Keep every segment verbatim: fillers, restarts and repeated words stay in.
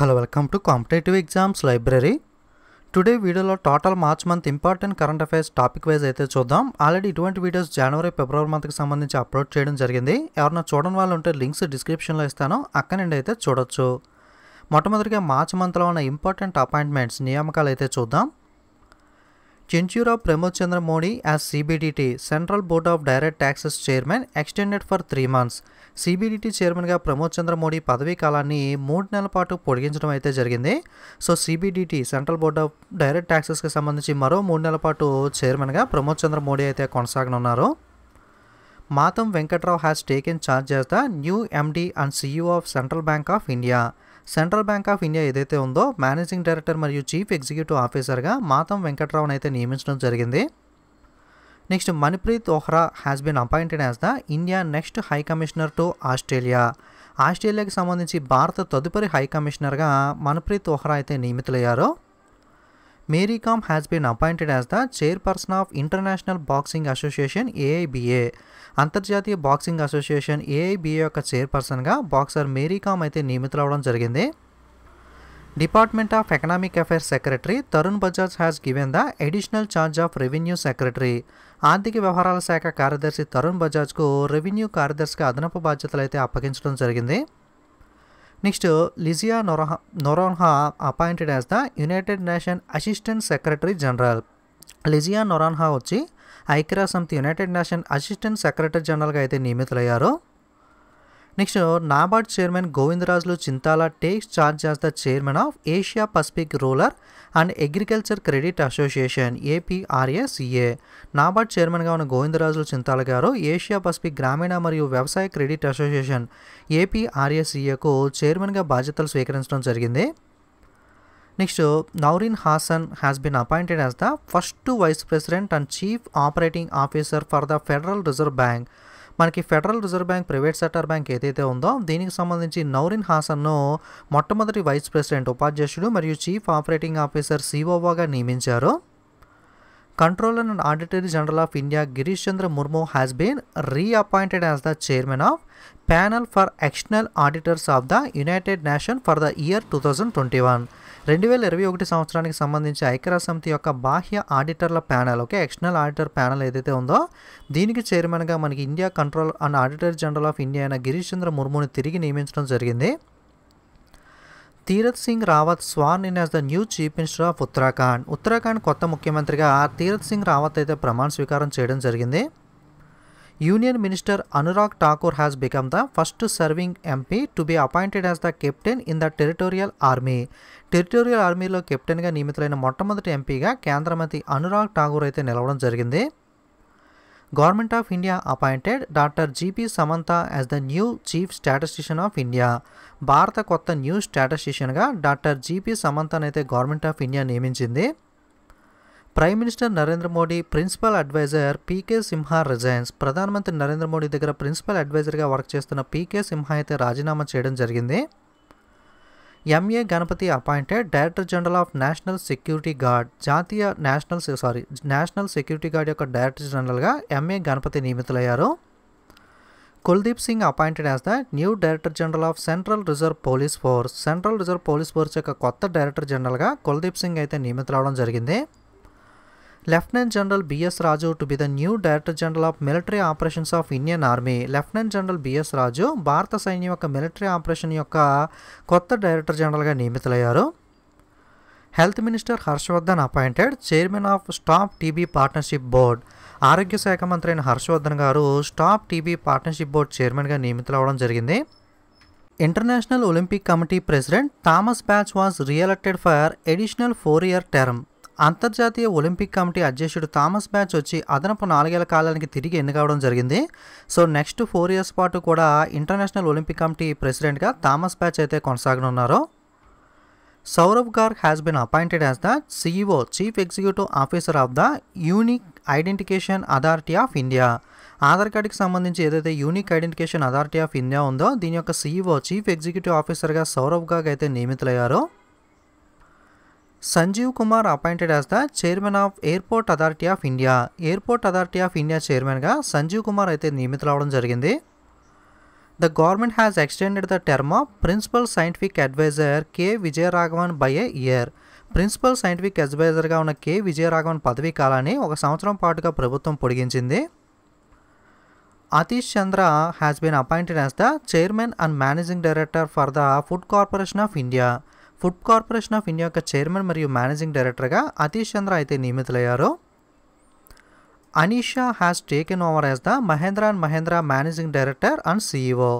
Hello, welcome to Competitive Exams Library. Today video total March month important current affairs topic wise అయితే చూద్దాం. Already ఇటువంటి videos జనవరి ఫిబ్రవరి month కి సంబంధించి upload చేయడం జరిగింది. ఎవరైనా చూడని వాళ్ళు ఉంటే లింక్స్ డిస్క్రిప్షన్ లో ఇస్తాను, అక్కడ నుండి అయితే చూడొచ్చు. మొట్టమొదటిగా మార్చ్ మంత్ లో ఉన్న ఇంపార్టెంట్ అపాయింట్మెంట్స్ నియామకాలు అయితే చూద్దాం. Censure of Pramod Chandra Modi as C B D T, Central Board of Direct Taxes Chairman, extended for three months. C B D T Chairman గా ప్రమోద్ చంద్ర మోడీ పదవీ కాలాన్ని మూడు నెలల పాటు పొడిగించడం అయితే జరిగింది. So C B D T central board of direct ట్యాక్సెస్కి సంబంధించి మరో మూడు నెలల పాటు చైర్మన్గా ప్రమోద్ చంద్ర మోడీ అయితే కొనసాగనున్నారు. Matam Venkatrao has taken charge as the new MD and CEO of Central Bank of India. Central Bank of India ఏదైతే ఉందో మేనేజింగ్ డైరెక్టర్ మరియు చీఫ్ ఎగ్జిక్యూటివ్ ఆఫీసర్గా మాతం వెంకట్రావును అయితే నియమించడం జరిగింది. Next Manpreet Vohra has been appointed as the India next high commissioner to Australia. ఆస్ట్రేలియాకి సంబంధించి భారత తదుపరి హై కమిషనర్గా మన్ప్రీత్ ఓహ్రా అయితే నియమితులయ్యారు. Mary Kom has been appointed as the chairperson of International boxing association A I B A. అంతర్జాతీయ boxing association A I B A యొక్క చైర్పర్సన్గా బాక్సర్ మేరీకామ్ అయితే నియమితులవడం జరిగింది. Department of economic affairs secretary Tarun Bajaj has given the additional charge of revenue secretary. ఆర్థిక వ్యవహారాల శాఖ కార్యదర్శి తరుణ్ బజాజ్కు రెవెన్యూ కార్యదర్శిగా అదనపు బాధ్యతలు అయితే అప్పగించడం జరిగింది. Next Ligia Noronha Noronha appointed as the United Nation assistant secretary general. Ligia Noronha వచ్చి ఐక్యరాజ్య సమితి యునైటెడ్ నేషన్ అసిస్టెంట్ సెక్రటరీ జనరల్గా అయితే నియమితులయ్యారు. Next NABARD chairman Govindarajulu Chintala takes charge as the chairman of Asia Pacific rural and agriculture credit association A P R S A. NABARD చైర్మన్గా ఉన్న గోవిందరాజులు చింతాల గారు Asia Pacific గ్రామీణ మరియు వ్యవసాయ credit association A P R S A కు చైర్మన్గా బాధ్యతలు స్వీకరించడం జరిగింది. Next Naveen Hasan has been appointed as the first vice president and chief operating officer for the Federal Reserve Bank. మనకి Federal Reserve Bank private sector bank ఏదైతే ఉందో దీనికి సంబంధించి నవీన్ హాసన్ను మొట్టమొదటి వైస్ ప్రెసిడెంట్ ఉపాధ్యక్షుడు మరియు chief operating officer C O O గా నియమించారు. Controller and auditory general of India Girish Chandra Murmu has been reappointed as the chairman of panel for external auditors of the United Nation for the year two thousand twenty one. రెండు వేల ఇరవై ఒకటి సంవత్సరానికి సంబంధించి ఐక్యరాజ్య సమితి యొక్క బాహ్య ఆడిటర్ల panel, okay external auditor panel ఏదైతే ఉందో దీనికి చైర్మన్గా మనకి India control and auditor general of India అయిన గిరీష్ చంద్ర ముర్ముని తిరిగి నియమించడం జరిగింది. Tirath Singh Rawat sworn in as the new chief minister of Uttarakhand. Uttarakhand కొత్త ముఖ్యమంత్రిగా తీరత్ సింగ్ రావత్ అయితే ప్రమాణ స్వీకారం చేయడం జరిగింది. Union minister Anurag Thakur has become the first serving MP to be appointed as the captain in the territorial army. Territorial ఆర్మీలో కెప్టెన్గా నియమితులైన మొట్టమొదటి ఎంపీగా కేంద్ర మంత్రి అనురాగ్ ఠాకూర్ అయితే నిలవడం జరిగింది. Government of India appointed doctor G P Samanta as the new chief statistician of India. భారత కొత్త న్యూ స్టాటిస్టిషియన్గా డాక్టర్ G P సమంతను అయితే గవర్నమెంట్ ఆఫ్ ఇండియా నియమించింది. Prime minister Narendra Modi principal advisor P K Sinha resigns. ప్రధానమంత్రి నరేంద్ర మోడీ దగ్గర ప్రిన్సిపల్ అడ్వైజర్గా వర్క్ చేస్తున్న P K సింహా అయితే రాజీనామా చేయడం జరిగింది. M A Ganapathi appointed director general of national security guard. జాతీయ national sorry national security guard యొక్క డైరెక్టర్ జనరల్గా M A గణపతి నియమితులయ్యారు. Kuldeep Singh appointed as the new director general of central reserve police force. Central reserve police force యొక్క కొత్త director జనరల్గా కుల్దీప్ సింగ్ అయితే నియమితులవడం జరిగింది. Lieutenant general B S Raju to be the new director general of military operations of Indian army. Lieutenant general B S Raju భారత సైన్యం యొక్క military operation యొక్క కొత్త డైరెక్టర్ జనరల్గా నియమితులయ్యారు. Health minister Harshavardhan appointed chairman of stop TB partnership board. ఆరోగ్య శాఖ మంత్రి అయిన హర్షవర్ధన్ గారు స్టాప్ టీబీ పార్ట్నర్షిప్ బోర్డ్ చైర్మన్గా నియమితులవడం జరిగింది. International Olympic committee president Thomas Bach was reelected for additional four year term. అంతర్జాతీయ ఒలింపిక్ కమిటీ అధ్యక్షుడు థామస్ బ్యాచ్ వచ్చి అదనపు నాలుగేళ్ల కాలానికి తిరిగి ఎన్నికవడం జరిగింది. సో నెక్స్ట్ ఫోర్ ఇయర్స్ పాటు కూడా ఇంటర్నేషనల్ ఒలింపిక్ కమిటీ ప్రెసిడెంట్గా థామస్ బ్యాచ్ అయితే కొనసాగనున్నారు. Sourav Garg has been appointed as the C E O chief executive officer of the unique identification authority of India. Aadhaar కార్డుకి సంబంధించి ఏదైతే unique identification authority of India ఉందో దీని యొక్క C E O chief executive ఆఫీసర్గా సౌరవ్ గార్గ్ అయితే నియమితులయ్యారు. Sanjeev Kumar appointed as the chairman of airport authority of India. Airport authority of India చైర్మన్గా సంజీవ్ కుమార్ అయితే నియమితులవడం జరిగింది. The government has extended the term of Principal Scientific Advisor K. Vijayaraghavan by a year. Principal scientific అడ్వైజర్గా ఉన్న K Vijayaraghavan పదవీ కాలాన్ని ఒక సంవత్సరం పాటుగా ప్రభుత్వం పొడిగించింది. Atish Chandra has been appointed as the Chairman and Managing Director for the Food Corporation of India. Food Corporation of India యొక్క చైర్మన్ మరియు మేనేజింగ్ డైరెక్టర్గా Atish Chandra అయితే నియమితులయ్యారు. Anisha has taken over as the Mahindra and Mahindra Managing Director and C E O.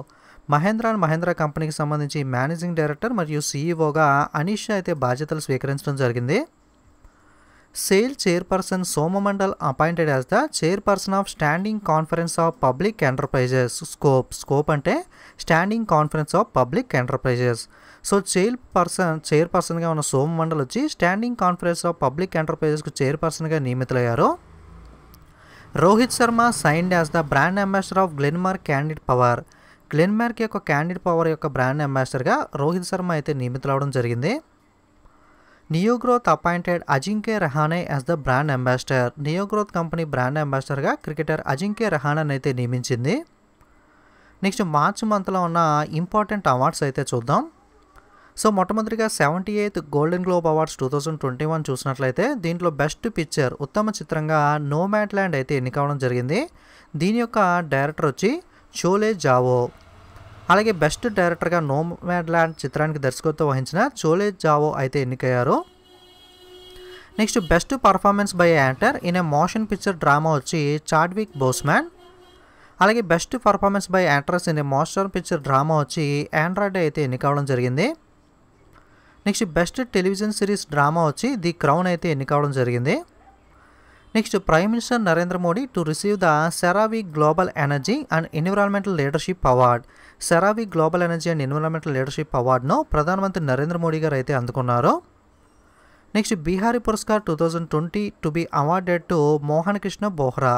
Mahindra and Mahindra కంపెనీకి సంబంధించి managing director మరియు సీఈఓగా అనీష్ అయితే బాధ్యతలు స్వీకరించడం జరిగింది. Sale chairperson Soma Mondal appointed as the chairperson of standing conference of public enterprises. SCOPE SCOPE అంటే standing conference of public enterprises. So chairperson చైర్పర్సన్గా ఉన్న సోమమండల్ వచ్చి స్టాండింగ్ కాన్ఫరెన్స్ ఆఫ్ పబ్లిక్ ఎంటర్ప్రైజెస్కు చైర్పర్సన్గా నియమితులయ్యారు. Rohit Sharma signed as the brand ambassador of Glenmark candid power. Glenmark యొక్క candid power యొక్క brand అంబాసిడర్గా Rohit Sharma అయితే నియమితులవడం జరిగింది. నియోగ్రోత్ appointed Ajinkya Rahane as the brand ambassador. నియోగ్రోత్ company brand అంబాసిడర్గా క్రికెటర్ అజింక్య రహానేని అయితే నియమించింది. నెక్స్ట్ మార్చ్ మంత్లో ఉన్న ఇంపార్టెంట్ అవార్డ్స్ అయితే చూద్దాం. సో మొట్టమొదటిగా seventy eighth Golden Globe Awards two thousand twenty one చూసినట్లయితే దీంట్లో బెస్ట్ పిక్చర్ ఉత్తమ చిత్రంగా నోమాడ్ల్యాండ్ అయితే ఎన్నికవడం జరిగింది. దీని యొక్క డైరెక్టర్ వచ్చి చోలే జావో. అలాగే బెస్ట్ డైరెక్టర్గా నోమాడ్ల్యాండ్ చిత్రానికి దర్శకత్వం వహించిన చోలే జావో అయితే ఎన్నికయ్యారు. Next best performance by actor in a motion picture drama వచ్చి చాడ్విక్ బోస్మాన్. అలాగే best performance by actress in a motion picture drama వచ్చి ఆండ్రాయిడ్ అయితే ఎన్నికవడం జరిగింది. Next best television series drama వచ్చి ది క్రౌన్ అయితే ఎన్నికవడం జరిగింది. Next prime minister Narendra Modi to receive the CERAWeek global energy and environmental leadership award. CERAWeek global energy and environmental leadership అవార్డును ప్రధానమంత్రి నరేంద్ర మోడీ గారు అయితే అందుకున్నారు. Next Bihari Puraskar two thousand twenty to be awarded to Mohan Krishna Bohra.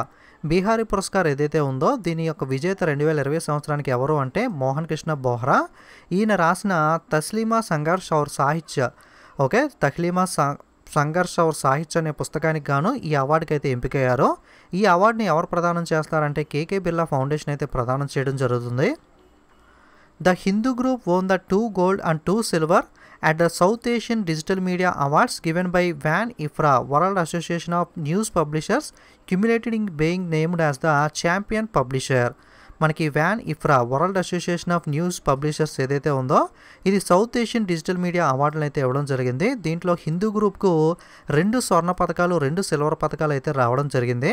Bihari Puraskar ఏదైతే ఉందో దీని యొక్క విజేత రెండు వేల ఇరవై సంవత్సరానికి ఎవరు అంటే మోహన్ కృష్ణ బోహ్రా. ఈయన రాసిన తస్లీమా సంఘర్ష్ ఔర్ సాహిత్య ఓకే తస్లీమా సా సంఘర్ష ఔర్ సాహిత్య అనే పుస్తకానికి గాను ఈ అవార్డుకి అయితే ఎంపికయ్యారు. ఈ అవార్డుని ఎవరు ప్రదానం చేస్తారంటే కేకే బిర్లా ఫౌండేషన్ అయితే ప్రదానం చేయడం జరుగుతుంది. The Hindu group won the two gold and two silver at the South Asian digital media awards given by వ్యాన్ IFRA world association of news publishers culminated in being named as the champion publisher. మనకి వ్యాన్ IFRA world association of news publishers ఏదైతే ఉందో ఇది south Asian digital media అవార్డులను అయితే ఇవ్వడం జరిగింది. దీంట్లో హిందూ గ్రూప్కు రెండు స్వర్ణ పథకాలు రెండు సిల్వర్ పథకాలు అయితే రావడం జరిగింది.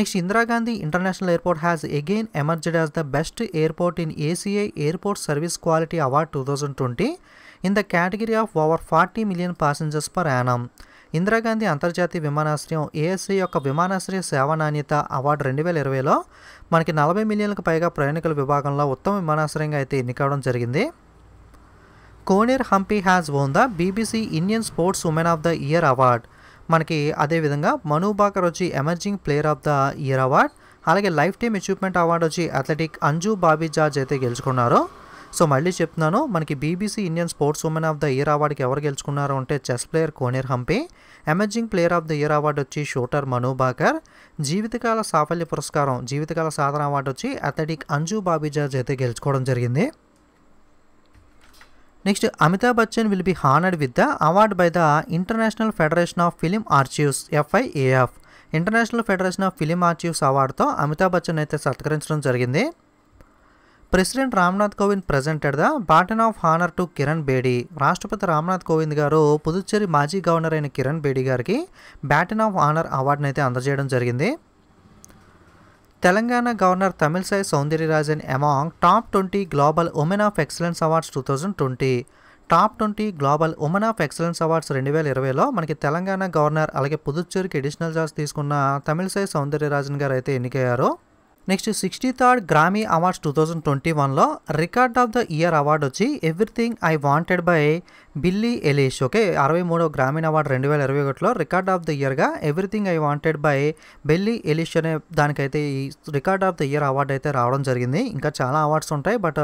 Next Indira Gandhi international airport has again emerged as the best airport in ACI airport service quality award two thousand twenty in the category of over forty million passengers per annum. Indira Gandhi అంతర్జాతీయ విమానాశ్రయం ఏఎస్ఐ యొక్క విమానాశ్రయ సేవా నాణ్యత అవార్డు రెండు వేల ఇరవైలో మనకి నలభై మిలియన్లకు పైగా ప్రయాణికుల విభాగంలో ఉత్తమ విమానాశ్రయంగా అయితే ఎన్నికవడం జరిగింది. Koneru Humpy has won the BBC Indian sports women of the year award. మనకి అదేవిధంగా మను భాకర్ వచ్చి emerging player of the year award. అలాగే లైఫ్ టైమ్ అచీవ్మెంట్ అవార్డు వచ్చి అథ్లెటిక్ అంజు బాబీ జార్జ్ అయితే గెలుచుకున్నారు. సో మళ్ళీ చెప్తున్నాను, మనకి BBC Indian sports women of the year అవార్డుకి ఎవరు గెలుచుకున్నారు అంటే chess player Koneru Humpy, emerging player of the year award వచ్చి షూటర్ మను భాకర్, జీవితకాల సాఫల్య పురస్కారం జీవితకాల సాధన అవార్డు వచ్చి అథ్లెటిక్ అంజు బాబీ జార్జ్ అయితే గెలుచుకోవడం జరిగింది. Next Amitabh Bachchan will be honoured with the award by the international federation of film archives FIAF. International federation of film archives అవార్డుతో అమితాబ్ బచ్చన్ అయితే సత్కరించడం జరిగింది. President Ramnath Kovind presented the baton of honour to Kiran Bedi. రాష్ట్రపతి రామ్నాథ్ కోవింద్ గారు పుదుచ్చేరి మాజీ గవర్నర్ అయిన కిరణ్ బేడి గారికి బాటన్ ఆఫ్ హానర్ అవార్డును అయితే అందజేయడం జరిగింది. Telangana governor Tamilisai Soundararajan among top twenty global women of excellence awards two thousand twenty. Top twenty global women of excellence awards రెండు వేల ఇరవైలో మనకి తెలంగాణ గవర్నర్ అలాగే పుదుచ్చేరికి అడిషనల్ జార్జ్ తీసుకున్న తమిళసై సౌందరరాజన్ గారు అయితే ఎన్నికయ్యారు. Next sixty third Grammy awards two thousand twenty వన్లో record of the year award వచ్చి everything I wanted by Billie Eilish. Okay అరవై మూడో గ్రామీణ అవార్డు రెండు వేల ఇరవై ఒకటిలో రికార్డ్ ఆఫ్ ద ఇయర్గా everything I wanted by Billie Eilish అనే దానికైతే ఈ record of the year award అయితే రావడం జరిగింది. ఇంకా చాలా అవార్డ్స్ ఉంటాయి, బట్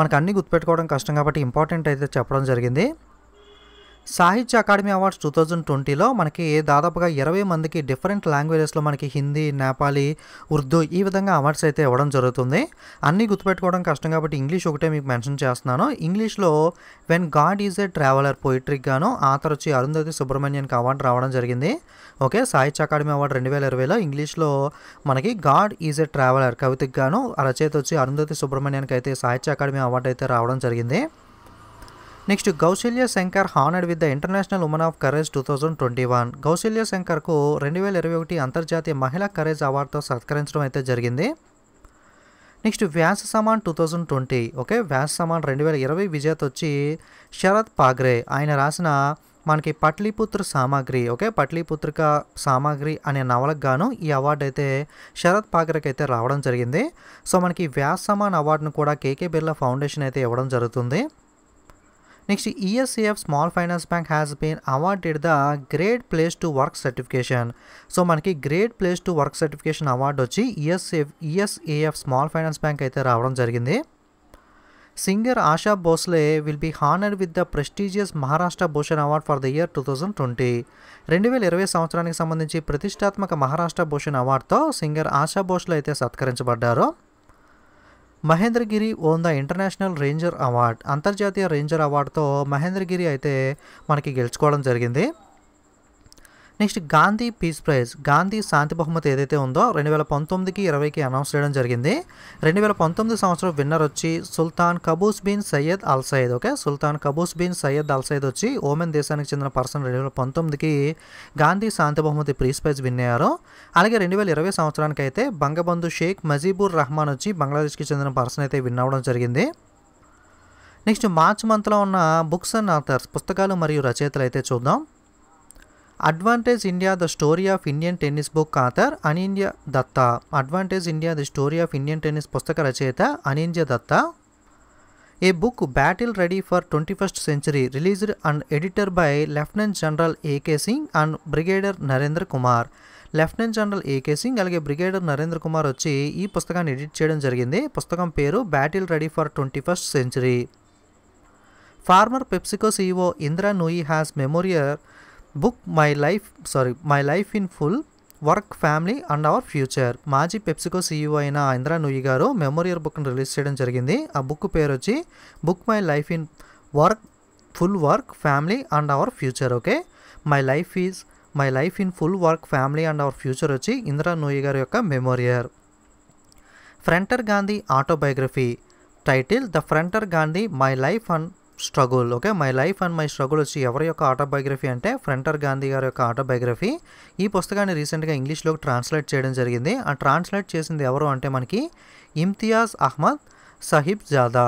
మనకు అన్నీ గుర్తుపెట్టుకోవడం కష్టం కాబట్టి ఇంపార్టెంట్ అయితే చెప్పడం జరిగింది. సాహిత్య అకాడమీ అవార్డ్స్ టూ థౌజండ్ ట్వంటీలో మనకి దాదాపుగా ఇరవై మందికి డిఫరెంట్ లాంగ్వేజెస్లో మనకి హిందీ, నేపాలీ, ఉర్దూ ఈ విధంగా అవార్డ్స్ అయితే ఇవ్వడం జరుగుతుంది. అన్నీ గుర్తుపెట్టుకోవడం కష్టం కాబట్టి ఇంగ్లీష్ ఒకటే మీకు మెన్షన్ చేస్తున్నాను. ఇంగ్లీష్లో when God is a traveller పోయిట్రీకి గాను ఆథర్ వచ్చి అరుంధతి సుబ్రహ్మణ్యన్కి అవార్డు రావడం జరిగింది. ఓకే, సాహిత్య అకాడమీ అవార్డు రెండు వేల ఇరవైలో ఇంగ్లీష్లో మనకి గాడ్ ఈజ్ ఏ ట్రావెలర్ కవితకి గాను రచయిత వచ్చి అరుంధతి సుబ్రహ్మణ్యన్కి అయితే సాహిత్య అకాడమీ అవార్డు అయితే రావడం జరిగింది. Next Kausalya Shankar honoured with the international women of courage two thousand twenty one Kausalya శంకర్కు రెండు వేల ఇరవై ఒకటి అంతర్జాతీయ మహిళా కరేజ్ అవార్డుతో సత్కరించడం అయితే జరిగింది. Next Vyas Samman two thousand twenty okay Vyas Samman రెండు వేల ఇరవై విజేత వచ్చి శరద్ పాగ్రే. ఆయన రాసిన మనకి పట్లీపుత్ర సామాగ్రి ఓకే పట్లీపుత్రిక సామాగ్రి అనే నవలకు గాను ఈ అవార్డు అయితే శరద్ పాగ్రేకి అయితే రావడం జరిగింది. సో మనకి వ్యాస సమాన్ అవార్డును కూడా కేకే బిర్లా ఫౌండేషన్ అయితే ఇవ్వడం జరుగుతుంది. Next ESF small finance bank has been awarded the great place to work certification. So మనకి great place to work certification award వచ్చి ESF ESAF small finance bank అయితే రావడం జరిగింది. Singer Asha Bhosle will be honoured with the prestigious Maharashtra Bhushan award for the year two thousand twenty రెండు వేల ఇరవై సంవత్సరానికి సంబంధించి ప్రతిష్టాత్మక మహారాష్ట్ర భూషణ్ అవార్డుతో సింగర్ ఆశా భోస్లే అయితే సత్కరించబడ్డారు. Mahendragiri won the international ranger award అంతర్జాతీయ రేంజర్ అవార్డుతో మహేంద్రగిరి అయితే మనకి గెలుచుకోవడం జరిగింది. Next Gandhi peace prize Gandhi శాంతి బహుమతి ఏదైతే ఉందో రెండు వేల పంతొమ్మిదికి ఇరవైకి అనౌన్స్ చేయడం జరిగింది. రెండు వేల పంతొమ్మిది సంవత్సరం విన్నర్ వచ్చి Sultan Qaboos bin Said al Said okay Sultan Qaboos bin Said al Said వచ్చి ఓమెన్ దేశానికి చెందిన పర్సన్ రెండు వేల పంతొమ్మిదికి గాంధీ శాంతి బహుమతి పీస్ ప్రైజ్ విన్ అయ్యారు. అలాగే రెండు వేల ఇరవై సంవత్సరానికి అయితే బంగబంధు షేక్ మజీబుర్ రహమాన్ వచ్చి బంగ్లాదేశ్కి చెందిన పర్సన్ అయితే విన్ అవ్వడం జరిగింది. నెక్స్ట్ మార్చ్ మంత్లో ఉన్న బుక్స్ అండ్ ఆథర్స్ పుస్తకాలు మరియు రచయితలు అయితే చూద్దాం. Advantage India the story of Indian tennis book author Anindya Dutta advantage India the story of Indian tennis పుస్తక రచయిత Anindya Dutta. A book battle ready for twenty first century released and editor by lieutenant general AK Singh and brigadier Narendra Kumar. Lieutenant general AK Singh అలాగే brigadier Narendra Kumar వచ్చి ఈ పుస్తకాన్ని edit చేయడం జరిగింది. పుస్తకం పేరు battle ready for twenty first century. Former PepsiCo CEO Indra Nooyi has memoir book my life sorry my life in full work family and our future. మాజీ PepsiCo CEO అయిన ఇంద్రా నూయి గారు మెమోరియల్ బుక్ను రిలీజ్ చేయడం జరిగింది. ఆ బుక్ పేరు వచ్చి book my life in work full work family and our future. Okay my life is my life in full work family and our future వచ్చి ఇంద్రా నూయి గారి యొక్క memoir. Frontier Gandhi autobiography title the frontier Gandhi my life and struggle okay my life and my struggle వచ్చి ఎవరి యొక్క autobiography అంటే frontier Gandhi గారి యొక్క autobiography. ఈ పుస్తకాన్ని రీసెంట్గా ఇంగ్లీష్లోకి ట్రాన్స్లేట్ చేయడం జరిగింది. ఆ ట్రాన్స్లేట్ చేసింది ఎవరు అంటే మనకి Imtiaz Ahmed Sahibzada.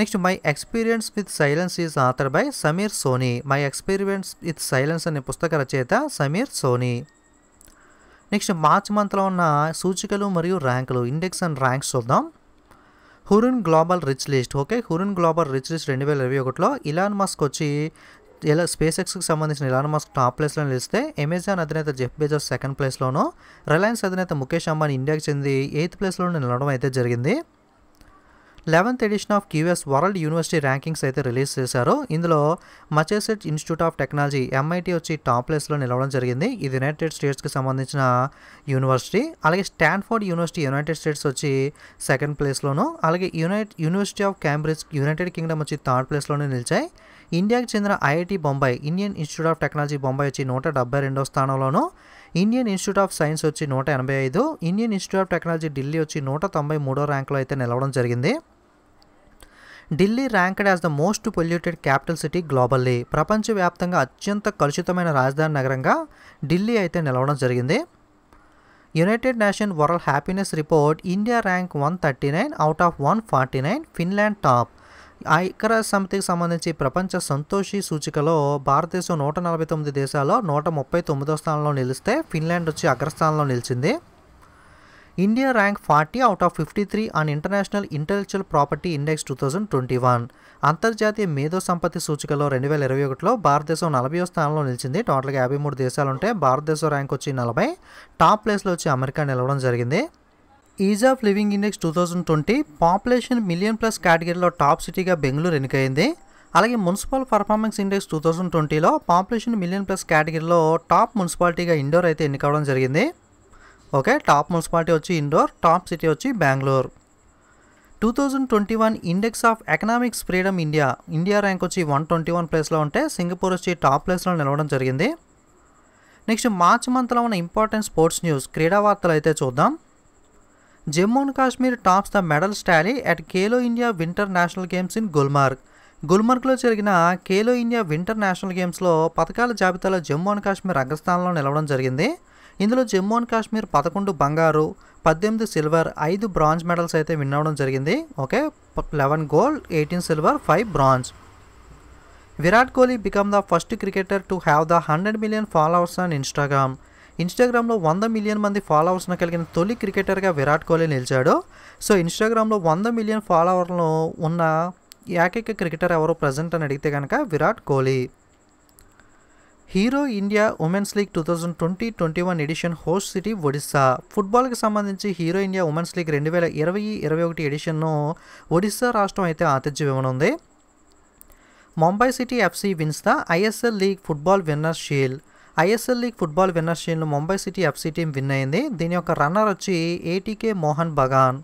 Next my experience with silence is author by Sameer Soni my experience with silence అనే పుస్తక రచయిత సమీర్ సోనీ. నెక్స్ట్ మార్చ్ మంత్లో ఉన్న సూచికలు మరియు ర్యాంకులు ఇండెక్స్ అండ్ ర్యాంక్స్ చూద్దాం. Hurun global rich list okay Hurun global rich list రెండు వేల ఇరవై ఒకటిలో ఇలాన్ మస్క్ వచ్చి ఇలా స్పేస్ ఎక్స్కి సంబంధించిన ఇలాన్ మస్క్ టాప్ ప్లేస్లో నిలిస్తే అమెజాన్ అధినేత జెఫ్ బెజోస్ సెకండ్ ప్లేస్లోను రిలయన్స్ అధినేత ముఖేష్ అంబానీ ఇండియాకి చెంది ఎయిత్ ప్లేస్లో నిలవడం అయితే జరిగింది. Eleventh edition of QS world university rankings అయితే రిలీజ్ చేశారు. ఇందులో Massachusetts institute of technology MIT వచ్చి టాప్ ప్లేస్లో నిలవడం జరిగింది. ఇది యునైటెడ్ స్టేట్స్కి సంబంధించిన యూనివర్సిటీ. అలాగే స్టాన్ఫోర్డ్ యూనివర్సిటీ యునైటెడ్ స్టేట్స్ వచ్చి సెకండ్ ప్లేస్లోను అలాగే unite university of Cambridge United Kingdom వచ్చి థర్డ్ ప్లేస్లోనే నిలిచాయి. ఇండియాకి చెందిన IIT Bombay Indian institute of technology Bombay వచ్చి నూట డెబ్బై రెండో స్థానంలోను ఇండియన్ ఇన్స్టిట్యూట్ ఆఫ్ సైన్స్ వచ్చి నూట ఎనభై ఐదు Indian institute of technology Delhi వచ్చి నూట తొంభై మూడో ర్యాంకులో అయితే నిలవడం జరిగింది. Delhi ranked as the most polluted capital city globally ప్రపంచవ్యాప్తంగా అత్యంత కలుషితమైన రాజధాని నగరంగా ఢిల్లీ అయితే నిలవడం జరిగింది. United nation world happiness report India rank one thirty nine out of one forty nine Finland top. ఐక్యరాజ్య సమితికి సంబంధించి ప్రపంచ సంతోషి సూచికలో భారతదేశం నూట నలభై తొమ్మిది దేశాల్లో నూట ముప్పై తొమ్మిదో స్థానంలో నిలిస్తే ఫిన్లాండ్ వచ్చి అగ్రస్థానంలో నిలిచింది. India rank forty out of fifty three on international intellectual property index two thousand twenty one అంతర్జాతీయ మేధో సంపత్తి సూచికలో రెండు వేల ఇరవై ఒకటిలో భారతదేశం నలభైవ స్థానంలో నిలిచింది. టోటల్గా యాభై మూడు దేశాలు ఉంటే భారతదేశం ర్యాంక్ వచ్చి నలభై టాప్ ప్లేస్లో వచ్చి అమెరికా నిలవడం జరిగింది. Ease of living index two thousand twenty population million plus కేటగిరీలో టాప్ సిటీగా బెంగళూరు ఎన్నికైంది. అలాగే municipal performance index two thousand ట్వంటీలో పాపులేషన్ మిలియన్ ప్లస్ కేటగిరీలో టాప్ మున్సిపాలిటీగా ఇండోర్ అయితే ఎన్నికవడం జరిగింది. ఓకే, టాప్ మున్సిపాలిటీ వచ్చి ఇండోర్, టాప్ సిటీ వచ్చి Bengaluru. Two thousand twenty one index of economics freedom India India rank వచ్చి వన్ ట్వంటీ వన్ ప్లేస్లో ఉంటే సింగపూర్ వచ్చి టాప్ ప్లేస్లో నిలవడం జరిగింది. నెక్స్ట్ మార్చ్ మంత్లో ఉన్న ఇంపార్టెంట్ స్పోర్ట్స్ న్యూస్ క్రీడా వార్తలు అయితే చూద్దాం. Jammu and Kashmir tops the medals tally at Khelo India winter national games in Gulmarg. గుల్మార్గ్లో జరిగిన ఖేలో ఇండియా వింటర్ నేషనల్ గేమ్స్లో పథకాల జాబితాలో జమ్మూ అండ్ కాశ్మీర్ అగ్రస్థానంలో నిలవడం జరిగింది. ఇందులో జమ్మూ అండ్ కాశ్మీర్ పదకొండు బంగారు, పద్దెనిమిది సిల్వర్, ఐదు బ్రాంజ్ మెడల్స్ అయితే విన్ అవ్వడం జరిగింది. Okay, eleven gold, eighteen silver, five bronze. Virat Kohli become the first cricketer to have the hundred million followers on Instagram. ఇన్స్టాగ్రామ్లో వంద మిలియన్ మంది ఫాలోవర్స్ను కలిగిన తొలి క్రికెటర్గా విరాట్ కోహ్లీ నిలిచాడు. సో ఇన్స్టాగ్రామ్లో వంద మిలియన్ ఫాలోవర్లను ఉన్న ఏకైక క్రికెటర్ ఎవరు ప్రజెంట్ అని అడిగితే కనుక Virat Kohli. Hero India women's league two thousand twenty twenty one edition host city Odisha. ఫుట్బాల్కి సంబంధించి హీరో ఇండియా ఉమెన్స్ లీగ్ రెండు వేల ఇరవై ఇరవై ఒకటి ఎడిషన్ను ఒడిస్సా రాష్ట్రం అయితే ఆతిథ్యం ఇవ్వనుంది. Mumbai city FC wins the ISL league football winners shield. ISL league football winners షీల్డ్ను Mumbai city FC team win అయింది. దీని యొక్క రన్నర్ వచ్చి ఏటీకే మోహన్ బగాన్.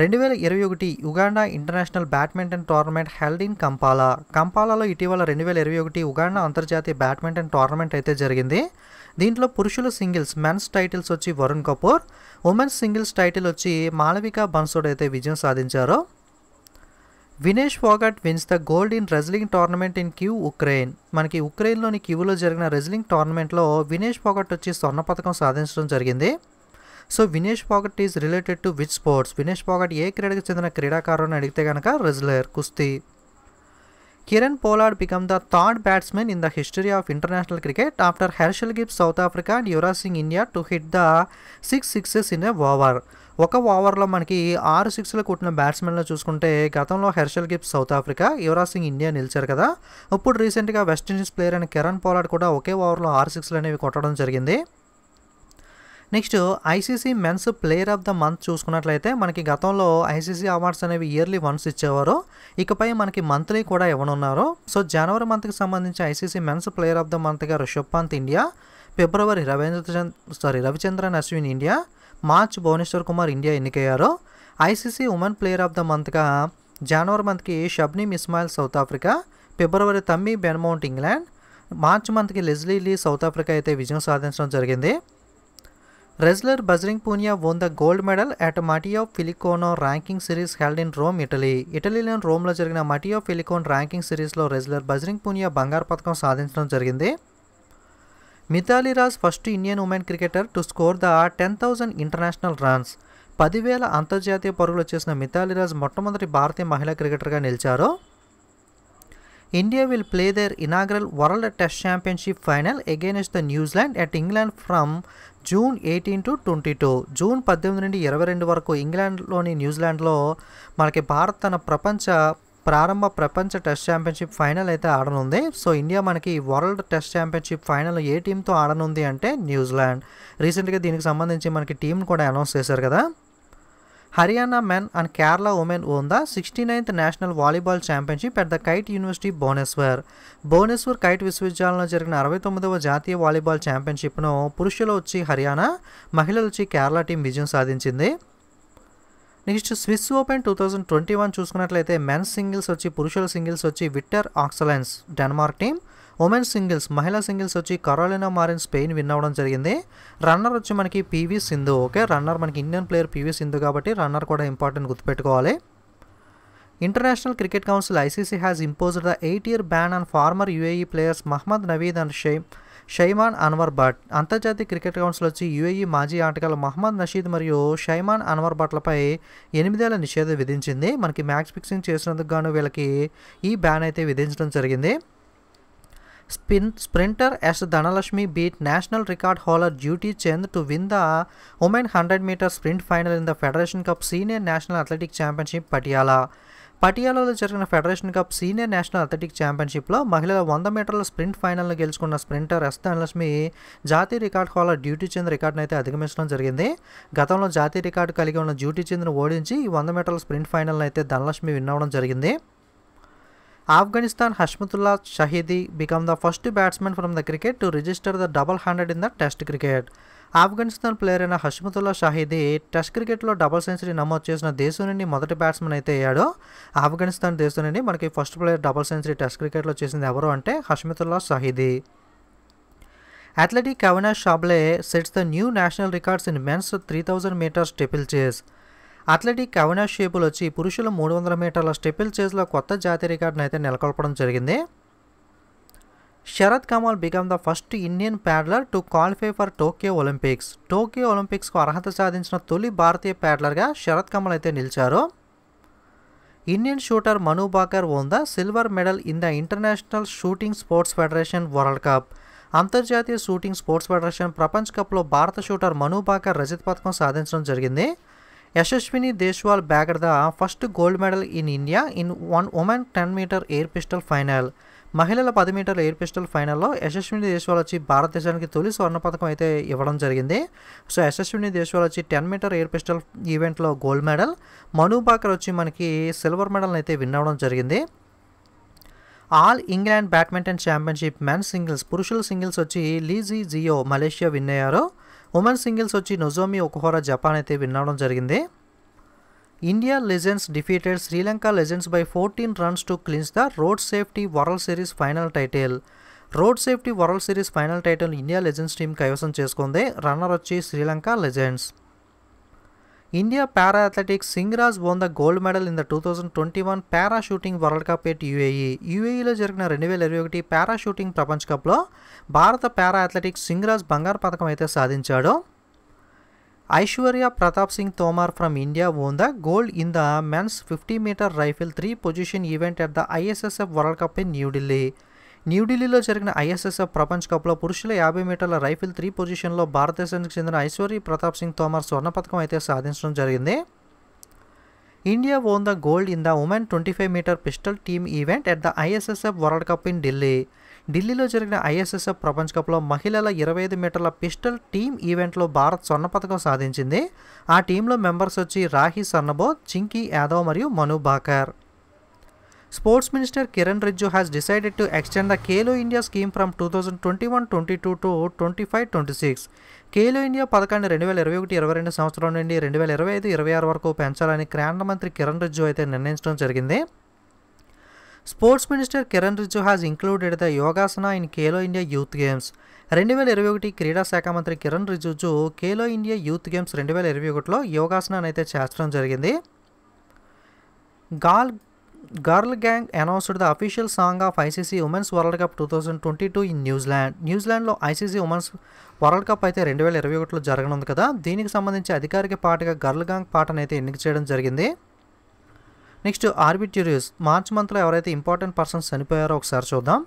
రెండు వేల ఇరవై ఒకటి Uganda international badminton tournament held in Kampala. కంపాలాలో ఇటీవల రెండు వేల ఇరవై ఒకటి ఉగాండా అంతర్జాతీయ బ్యాడ్మింటన్ టోర్నమెంట్ అయితే జరిగింది. దీంట్లో పురుషుల సింగిల్స్ మెన్స్ టైటిల్స్ వచ్చి Varun Kapoor, women's singles title వచ్చి మాళవికా బన్సోడ్ అయితే విజయం సాధించారు. Vinesh Phogat wins the gold in wrestling tournament in queue Ukraine. మనకి ఉక్రెయిన్లోని క్యూలో జరిగిన రెజ్లింగ్ టోర్నమెంట్లో వినేష్ ఫోగట్ వచ్చి స్వర్ణ పథకం సాధించడం జరిగింది. So Vinesh Phogat is related to which sports? Vinesh Phogat ఏ క్రీడకు చెందిన క్రీడాకారుని అడిగితే కనుక రెజ్లర్, కుస్తీ. Kieron Pollard become the third batsmen in the history of international cricket after Herschelle Gibbs South Africa and Yuvraj Singh India to hit the six sixes in a over. ఒక ఓవర్లో మనకి ఆరు సిక్స్లు కొట్టిన బ్యాట్స్మెన్లో చూసుకుంటే గతంలో Herschelle Gibbs South Africa, Yuvraj Singh India నిలిచారు కదా. ఇప్పుడు రీసెంట్గా వెస్టిండీస్ ప్లేయర్ అయిన కిరణ్ పోలార్డ్ కూడా ఒకే ఓవర్లో ఆరు సిక్స్లు అనేవి కొట్టడం జరిగింది. Next ICC men's player of the month చూసుకున్నట్లయితే మనకి గతంలో ఐసీసీ అవార్డ్స్ అనేవి ఇయర్లీ వన్స్ ఇచ్చేవారు, ఇకపై మనకి మంత్లీ కూడా ఇవ్వనున్నారు. సో జనవరి మంత్కి సంబంధించి ICC men's player of the మంత్గా రిషబ్ పంత్ ఇండియా, ఫిబ్రవరి Ravindra sorry Ravichandran Ashwin India, March Bhuvneshwar Kumar India ఎన్నికయ్యారు. ICC women player of the మంత్గా జనవరి మంత్కి షబ్నీమ్ ఇస్మాయిల్ సౌత్ ఆఫ్రికా, ఫిబ్రవరి తమ్మి బెన్మౌంట్ ఇంగ్లాండ్, మార్చ్ మంత్కి లెజ్లీ లీ సౌత్ ఆఫ్రికా అయితే విజయం సాధించడం జరిగింది. Wrestler Bajrang Punia won the gold medal at Matteo Pellicone ranking series held in Rome, Italy. ఇటలీలోని రోమ్లో జరిగిన మటియో ఫిలికోన్ ర్యాంకింగ్ సిరీస్లో రెజ్లర్ బజరింగ్ పూనియా బంగారు పథకం సాధించడం జరిగింది. Mithali Raj first Indian women cricketer to score the ten thousand international runs. పదివేల అంతర్జాతీయ పరుగులు చేసిన మిథాలీ రాజ్ మొట్టమొదటి భారతీయ మహిళా క్రికెటర్గా నిలిచారు. India will play their inaugural world test championship final against the New Zealand at England from June eighteen to twenty two June పద్దెనిమిది నుండి ఇరవై రెండు వరకు ఇంగ్లాండ్లోని న్యూజిలాండ్లో మనకి భారత్ తన ప్రపంచ ప్రారంభ ప్రపంచ టెస్ట్ ఛాంపియన్షిప్ ఫైనల్ అయితే ఆడనుంది. సో ఇండియా మనకి వరల్డ్ టెస్ట్ ఛాంపియన్షిప్ ఫైనల్ ఏ టీంతో ఆడనుంది అంటే న్యూజిలాండ్. రీసెంట్గా దీనికి సంబంధించి మనకి టీం కూడా అనౌన్స్ చేశారు కదా. Haryana men and Kerala women won the sixty ninth national volleyball championship at the KIIT university Bhubaneswar. Bhubaneswar KIIT విశ్వవిద్యాలయంలో జరిగిన అరవై తొమ్మిదవ జాతీయ వాలీబాల్ ఛాంపియన్షిప్ను పురుషులు వచ్చి హర్యానా, మహిళలు వచ్చి కేరళ టీం విజయం సాధించింది. Next Swiss open two thousand twenty one చూసుకున్నట్లయితే మెన్స్ సింగిల్స్ వచ్చి పురుషుల సింగిల్స్ వచ్చి Viktor Axelsen Denmark team, women's singles మహిళా సింగిల్స్ వచ్చి కరోలినా మారిన్ స్పెయిన్ విన్ అవ్వడం జరిగింది. రన్నర్ వచ్చి మనకి పీవీ సింధు. ఓకే, రన్నర్ మనకి ఇండియన్ ప్లేయర్ పీవీ సింధు కాబట్టి రన్నర్ కూడా ఇంపార్టెంట్ గుర్తుపెట్టుకోవాలి. International cricket council ICC has imposed the eight year ban on former UAE players Mohammad Naveed and Shai Shaiman Anwar Butt. అంతర్జాతీయ క్రికెట్ కౌన్సిల్ వచ్చి యూఏఈ మాజీ ఆటగాళ్ళు మహ్మద్ నషీద్ మరియు షైమాన్ అన్వర్ భట్లపై ఎనిమిదేళ్ల నిషేధం విధించింది. మనకి మ్యాచ్ ఫిక్సింగ్ చేసినందుకు గాను వీళ్ళకి ఈ బ్యాన్ అయితే విధించడం జరిగింది. Spin sprinter S Dhanalakshmi beat national record holder Dutee Chand to win the women hundred meter sprint final in the federation cup senior national athletic championship Patiala. పటియాలలో జరిగిన federation cup senior national athletic ఛాంపియన్షిప్లో మహిళల వంద మీటర్ల స్ప్రింట్ ఫైనల్ను గెలుచుకున్న స్ప్రింటర్ ఎస్ ధనలక్ష్మి జాతీయ record holder Dutee Chand రికార్డును అయితే అధిగమించడం జరిగింది. గతంలో జాతీయ రికార్డు కలిగి ఉన్న జ్యూటీ చంద్ను ఓడించి ఈ వంద మీటర్ల స్ప్రింట్ ఫైనల్ను అయితే ధనలక్ష్మి విన్ అవ్వడం జరిగింది. Afghanistan Hashmatullah Shahidi became the first batsman from the cricket to register the double hundred in the Test cricket. Afghanistan player అయిన హష్మతుల్లా షాహీదీ టెస్ట్ క్రికెట్లో డబుల్ సెంచరీ నమోదు చేసిన దేశం నుండి మొదటి బ్యాట్స్మెన్ అయితే అయ్యాడు. ఆఫ్ఘనిస్తాన్ దేశం నుండి మనకి first player double century test క్రికెట్లో చేసింది ఎవరు అంటే హష్మతుల్లా షాహీదీ. అథ్లెటిక్ కవనా Sable sets the new national records in men's three thousand meters steeplechase. Athletic కవనా షేపులు వచ్చి పురుషుల మూడు వందల మీటర్ల స్టెపిల్ చేస్లో కొత్త జాతీయ రికార్డును అయితే నెలకొల్పడం జరిగింది. Sharath Kamal become the first Indian paddler to qualify for Tokyo Olympics. Tokyo ఒలింపిక్స్కు అర్హత సాధించిన తొలి భారతీయ ప్యాడ్లర్గా శరత్ కమల్ అయితే నిలిచారు. Indian shooter Manu Bhaker won the silver medal in the international shooting sports federation world cup. అంతర్జాతీయ షూటింగ్ స్పోర్ట్స్ ఫెడరేషన్ ప్రపంచ కప్లో భారత షూటర్ మను బాకర్ రజత పథకం సాధించడం జరిగింది. Yashaswini Deswal bagged the first gold medal in India in one women ten meter air pistol final. మహిళల పది మీటర్ల ఎయిర్ పిస్టల్ ఫైనల్లో యశస్విని దేశ్వాల్ వచ్చి భారతదేశానికి తొలి స్వర్ణ పథకం అయితే ఇవ్వడం జరిగింది. సో యశస్విని దేశ్వాల్ వచ్చి టెన్ మీటర్ ఎయిర్ పిస్టల్ ఈవెంట్లో గోల్డ్ మెడల్, మను బాకర్ వచ్చి మనకి సిల్వర్ మెడల్ని అయితే విన్ అవ్వడం జరిగింది. All England badminton championship men's singles పురుషుల సింగిల్స్ వచ్చి లీజీ జియో మలేషియా విన్ అయ్యారు. ఉమెన్ సింగిల్స్ వచ్చి నొజోమి ఒకుహోరా జపాన్ అయితే విన్ అవ్వడం జరిగింది. India legends defeated Sri Lanka legends by fourteen runs to clinch the road safety world series final title. Road safety world series final title India legends team కైవసం చేసుకుంది. Runner వచ్చి Sri Lanka legends. India para athletics Singhraj won the gold medal in the two thousand twenty one para shooting world cup at UAE. యూఏఈలో జరిగిన రెండు వేల ఇరవై ఒకటి పారా shooting ప్రపంచ కప్లో భారత పారా అథ్లెటిక్స్ సింగరాజ్ బంగారు పథకం అయితే సాధించాడు. Aishwary Pratap Singh Tomar from India won the gold in the men's fifty meter rifle three position event at the ISSF world cup in New Delhi. న్యూఢిల్లీలో జరిగిన ఐఎస్ఎస్ఎఫ్ ప్రపంచ కప్లో పురుషుల యాభై మీటర్ల రైఫిల్ త్రీ పొజిషన్లో భారతదేశానికి చెందిన ఐశ్వర్య ప్రతాప్ సింగ్ తోమార్ స్వర్ణ పథకం అయితే సాధించడం జరిగింది. India won the gold in the women twenty five meter pistol team event at the ISSF world cup in Delhi. ఢిల్లీలో జరిగిన ఐఎస్ఎస్ఎఫ్ ప్రపంచ కప్లో మహిళల ఇరవై ఐదు మీటర్ల పిస్టల్ టీమ్ ఈవెంట్లో భారత్ స్వర్ణ పథకం సాధించింది. ఆ టీంలో మెంబర్స్ వచ్చి రాహి సర్నబోత్, చింకీ యాదవ్ మరియు మను Bakar. Sports Minister Kiran Rijju has decided to extend the Khelo India scheme from twenty twenty-one twenty-two to twenty-five twenty-six. Khelo India పథకాన్ని రెండు వేల ఇరవై ఒకటి ఇరవై రెండు సంవత్సరం నుండి రెండు వేల ఇరవై ఐదు ఇరవై ఆరు వరకు పెంచాలని కేంద్ర మంత్రి కిరణ్ రిజ్జు అయితే నిర్ణయించడం జరిగింది. Sports minister Kiren Rijiju has included the yogasana in Khelo India youth games. రెండు వేల ఇరవై ఒకటి క్రీడా శాఖ మంత్రి Kiren Rijiju Khelo India youth games రెండు వేల ఇరవై ఒకటిలో యోగాసనాన్ని అయితే చేర్చడం జరిగింది. Gal girl gang announced the official song of ICC women's world cup two thousand twenty two in New Zealand. న్యూజిలాండ్లో ICC women's world cup అయితే రెండు వేల ఇరవై ఒకటిలో జరగనుంది కదా, దీనికి సంబంధించి అధికారిక పాటగా గర్ల్ గ్యాంగ్ పాటను అయితే ఎన్నిక చేయడం జరిగింది. నెక్స్ట్ ఆర్బిట్యూరియస్ మార్చ్ మంత్లో ఎవరైతే ఇంపార్టెంట్ పర్సన్స్ చనిపోయారో ఒకసారి చూద్దాం.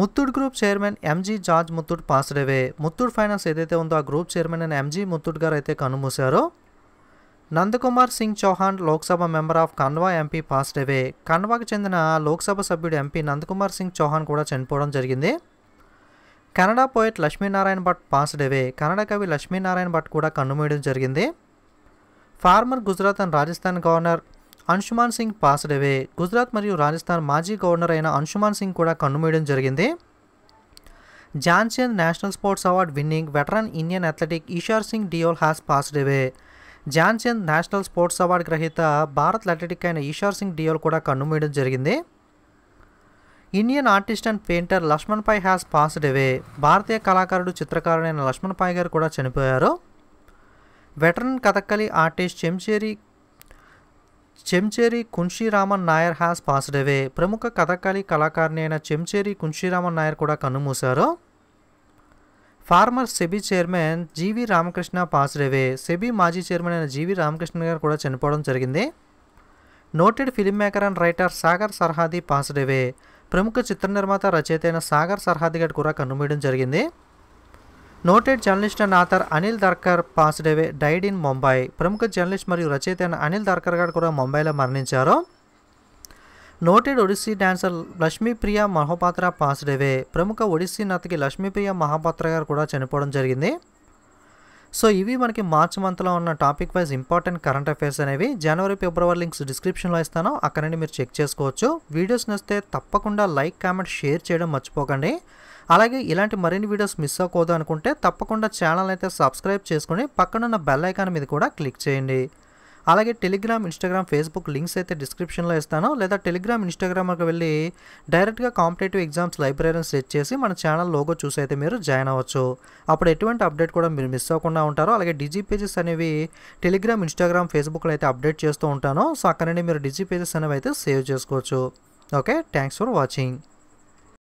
Muthoot group chairman MG George Muthoot passed away. Muthoot finance ఏదైతే ఉందో ఆ గ్రూప్ చైర్మన్ అయిన ఎంజీ ముత్తూట్ గారు అయితే కన్నుమూశారు. Nandkumar Singh Chauhan Lok Sabha member of Khandwa MP passed away. కన్వాకు చెందిన లోక్సభ సభ్యుడు ఎంపీ నందకుమార్ సింగ్ చౌహాన్ కూడా చనిపోవడం జరిగింది. Kannada poet Lakshminarayana Bhat passed away. Kannada కవి లక్ష్మీనారాయణ భట్ కూడా కన్నుమూయడం జరిగింది. Former Gujarat and Rajasthan governor Anshuman Singh passed away. Gujarat మరియు రాజస్థాన్ మాజీ గవర్నర్ అయిన అంశుమాన్ సింగ్ కూడా కన్నుమూయడం జరిగింది. ఝాన్సీ national sports award winning veteran Indian athletic Ishar Singh Deol has passed away. ఝాన్సీ నేషనల్ స్పోర్ట్స్ అవార్డు గ్రహీత భారత్ అథ్లెటిక్ అయిన ఈషార్ సింగ్ డియోల్ కూడా కన్నుమూయడం జరిగింది. Indian artist and painter Laxman Pai has passed away. భారతీయ కళాకారుడు చిత్రకారుడైన లక్ష్మణ్ పాయ్ గారు కూడా చనిపోయారు. Veteran Kathakali artist చెంచేరి చెంచేరి Kunhiraman Nair has passed away. ప్రముఖ కథక్కలి కళాకారుని అయిన చెంచేరి కున్షీరామన్ నాయర్ కూడా కన్నుమూశారు. ఫార్మర్ సెబీ చైర్మన్ జీవి రామకృష్ణ పాస్డ్ అవే. సెబీ మాజీ చైర్మన్ అయిన జీవి రామకృష్ణ గారు కూడా చనిపోవడం జరిగింది. Noted film maker and writer Sagar Sarhadi passed away. ప్రముఖ చిత్ర నిర్మాత రచయిత అయిన సాగర్ సర్హాది గారు కూడా కన్నుమూయడం జరిగింది. Noted journalist and author Anil Dharker passed away, died in Mumbai. ప్రముఖ జర్నలిస్ట్ మరియు రచయిత అయిన అనిల్ దర్కర్ గారు కూడా ముంబైలో మరణించారు. Noted Odissi dancer Laxmipriya Mohapatra passed away. ప్రముఖ ఒడిస్సీ నర్తకి లక్ష్మీప్రియ మహాపాత్ర గారు కూడా చనిపోవడం జరిగింది. సో ఇవి మనకి మార్చ్ మంత్లో ఉన్న topic wise important current affairs అనేవి. జనవరి ఫిబ్రవరి లింక్స్ డిస్క్రిప్షన్లో ఇస్తాను, అక్కడ నుండి మీరు చెక్ చేసుకోవచ్చు. వీడియోస్ నచ్చితే తప్పకుండా లైక్ కామెంట్ షేర్ చేయడం మర్చిపోకండి. అలాగే ఇలాంటి మరిన్ని వీడియోస్ మిస్ అవ్వకూడదు అనుకుంటే తప్పకుండా ఛానల్ అయితే సబ్స్క్రైబ్ చేసుకుని పక్కనున్న బెల్ ఐకాన్ మీద కూడా క్లిక్ చేయండి. అలాగే టెలిగ్రామ్ ఇన్స్టాగ్రామ్ ఫేస్బుక్ లింక్స్ అయితే డిస్క్రిప్షన్లో ఇస్తాను, లేదా టెలిగ్రామ్ ఇన్స్టాగ్రామ్కి వెళ్ళి డైరెక్ట్గా కాంపిటేటివ్ ఎగ్జామ్స్ లైబ్రరీని సెర్చ్ చేసి మన ఛానల్ లోగో చూసి అయితే మీరు జాయిన్ అవ్వచ్చు. అప్పుడు ఎటువంటి అప్డేట్ కూడా మీరు మిస్ అవ్వకుండా ఉంటారు. అలాగే డిజీ పేజెస్ అనేవి టెలిగ్రామ్ ఇన్స్టాగ్రామ్ ఫేస్బుక్లో అయితే అప్డేట్ చేస్తూ ఉంటాను, సో అక్కడ నుండి మీరు డిజీ పేజెస్ అనేవి అయితే సేవ్ చేసుకోవచ్చు. Okay, thanks for watching.